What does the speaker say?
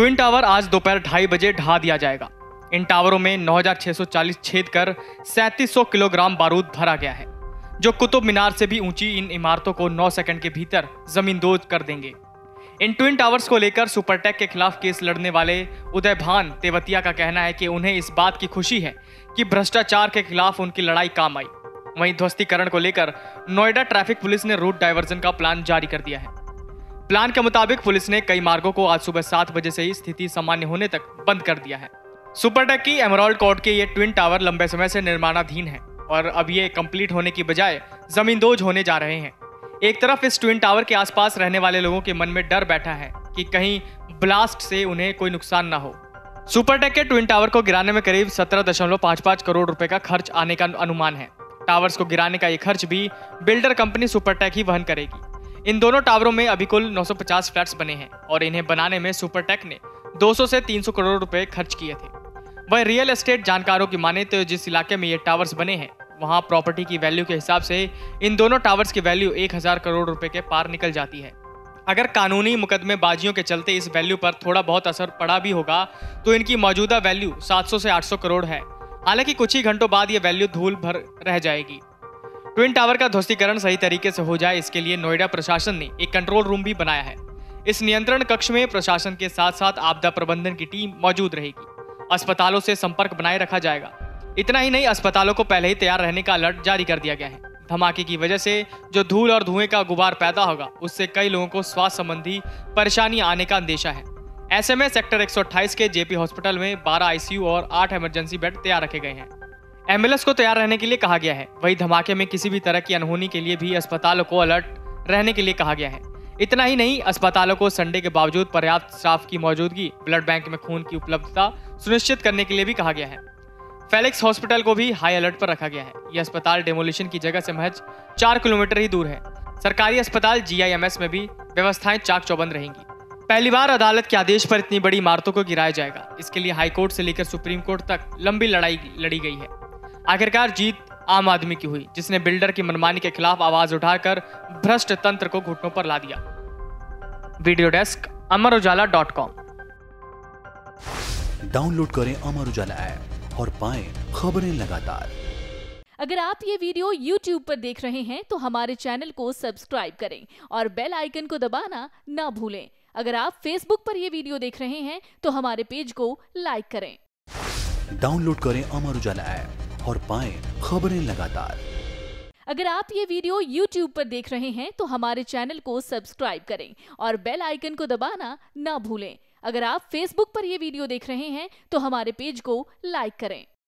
Twin tower आज दोपहर 2:30 बजे ढहा दिया जाएगा। इन टावरों में 9,640 छेद कर 3,700 किलोग्राम बारूद भरा गया है, जो कुतुब मीनार से भी ऊंची इन इमारतों को 9 सेकंड के भीतर जमींदोज कर देंगे। इन ट्विन टावर्स को लेकर सुपरटेक के खिलाफ केस लड़ने वाले उदय भान तेवतिया का कहना है कि उन्हें इस बात की खुशी है कि भ्रष्टाचार के खिलाफ उनकी लड़ाई काम आई। वहीं ध्वस्तीकरण को लेकर नोएडा ट्रैफिक पुलिस ने रूट डायवर्जन का प्लान जारी कर दिया है। प्लान के मुताबिक पुलिस ने कई मार्गों को आज सुबह 7 बजे से ही स्थिति सामान्य होने तक बंद कर दिया है। सुपरटेक की एमराल्ड कोर्ट के ये ट्विन टावर लंबे समय से निर्माणाधीन है और अब ये कंप्लीट होने की बजाय जमींदोज होने जा रहे हैं। एक तरफ इस ट्विन टावर के आसपास रहने वाले लोगों के मन में डर बैठा है कि कहीं ब्लास्ट से उन्हें कोई नुकसान ना हो। सुपरटेक के ट्विन टावर को गिराने में करीब 17.55 करोड़ रुपए का खर्च आने का अनुमान है। टावर्स को गिराने का ये खर्च भी बिल्डर कंपनी सुपरटेक ही वहन करेगी। इन दोनों टावरों में अभी कुल 950 फ्लैट्स बने हैं और इन्हें बनाने में सुपरटेक ने 200 से 300 करोड़ रुपए खर्च किए थे। वहीं रियल एस्टेट जानकारों की माने तो जिस इलाके में ये टावर्स बने हैं वहां प्रॉपर्टी की वैल्यू के हिसाब से इन दोनों टावर्स की वैल्यू 1,000 करोड़ रुपए के पार निकल जाती है। अगर कानूनी मुकदमेबाजियों के चलते इस वैल्यू पर थोड़ा बहुत असर पड़ा भी होगा तो इनकी मौजूदा वैल्यू 700 से 800 करोड़ है। हालांकि कुछ ही घंटों बाद ये वैल्यू धूल भर रह जाएगी। ट्विन टावर का ध्वस्तीकरण सही तरीके से हो जाए, इसके लिए नोएडा प्रशासन ने एक कंट्रोल रूम भी बनाया है। इस नियंत्रण कक्ष में प्रशासन के साथ साथ आपदा प्रबंधन की टीम मौजूद रहेगी। अस्पतालों से संपर्क बनाए रखा जाएगा। इतना ही नहीं, अस्पतालों को पहले ही तैयार रहने का अलर्ट जारी कर दिया गया है। धमाके की वजह से जो धूल और धुएं का गुबार पैदा होगा उससे कई लोगों को स्वास्थ्य संबंधी परेशानी आने का अंदेशा है। ऐसे में सेक्टर 128 के जेपी हॉस्पिटल में 12 ICU और 8 एमरजेंसी बेड तैयार रखे गए हैं। एम्बुलेंस को तैयार रहने के लिए कहा गया है। वही धमाके में किसी भी तरह की अनहोनी के लिए भी अस्पतालों को अलर्ट रहने के लिए कहा गया है। इतना ही नहीं, अस्पतालों को संडे के बावजूद पर्याप्त स्टाफ की मौजूदगी, ब्लड बैंक में खून की उपलब्धता सुनिश्चित करने के लिए भी कहा गया है। फेलेक्स हॉस्पिटल को भी हाई अलर्ट पर रखा गया है। यह अस्पताल डेमोलिशन की जगह से महज 4 किलोमीटर ही दूर है। सरकारी अस्पताल GIMS में भी व्यवस्थाएं चाक चौबंद रहेंगी। पहली बार अदालत के आदेश पर इतनी बड़ी इमारतों को गिराया जाएगा। इसके लिए हाईकोर्ट से लेकर सुप्रीम कोर्ट तक लंबी लड़ाई लड़ी गई है। आखिरकार जीत आम आदमी की हुई, जिसने बिल्डर की मनमानी के खिलाफ आवाज उठाकर भ्रष्ट तंत्र को घुटनों पर ला दिया। Video desk, amarujala.com। डाउनलोड करें अमर उजाला ऐप और पाएं खबरें लगातार। अगर आप ये वीडियो YouTube पर देख रहे हैं तो हमारे चैनल को सब्सक्राइब करें और बेल आइकन को दबाना ना भूलें। अगर आप Facebook पर यह वीडियो देख रहे हैं तो हमारे पेज को लाइक करें। डाउनलोड करें अमर उजाला ऐप और पाएं खबरें लगातार। अगर आप ये वीडियो YouTube पर देख रहे हैं तो हमारे चैनल को सब्सक्राइब करें और बेल आइकन को दबाना ना भूलें। अगर आप Facebook पर ये वीडियो देख रहे हैं तो हमारे पेज को लाइक करें।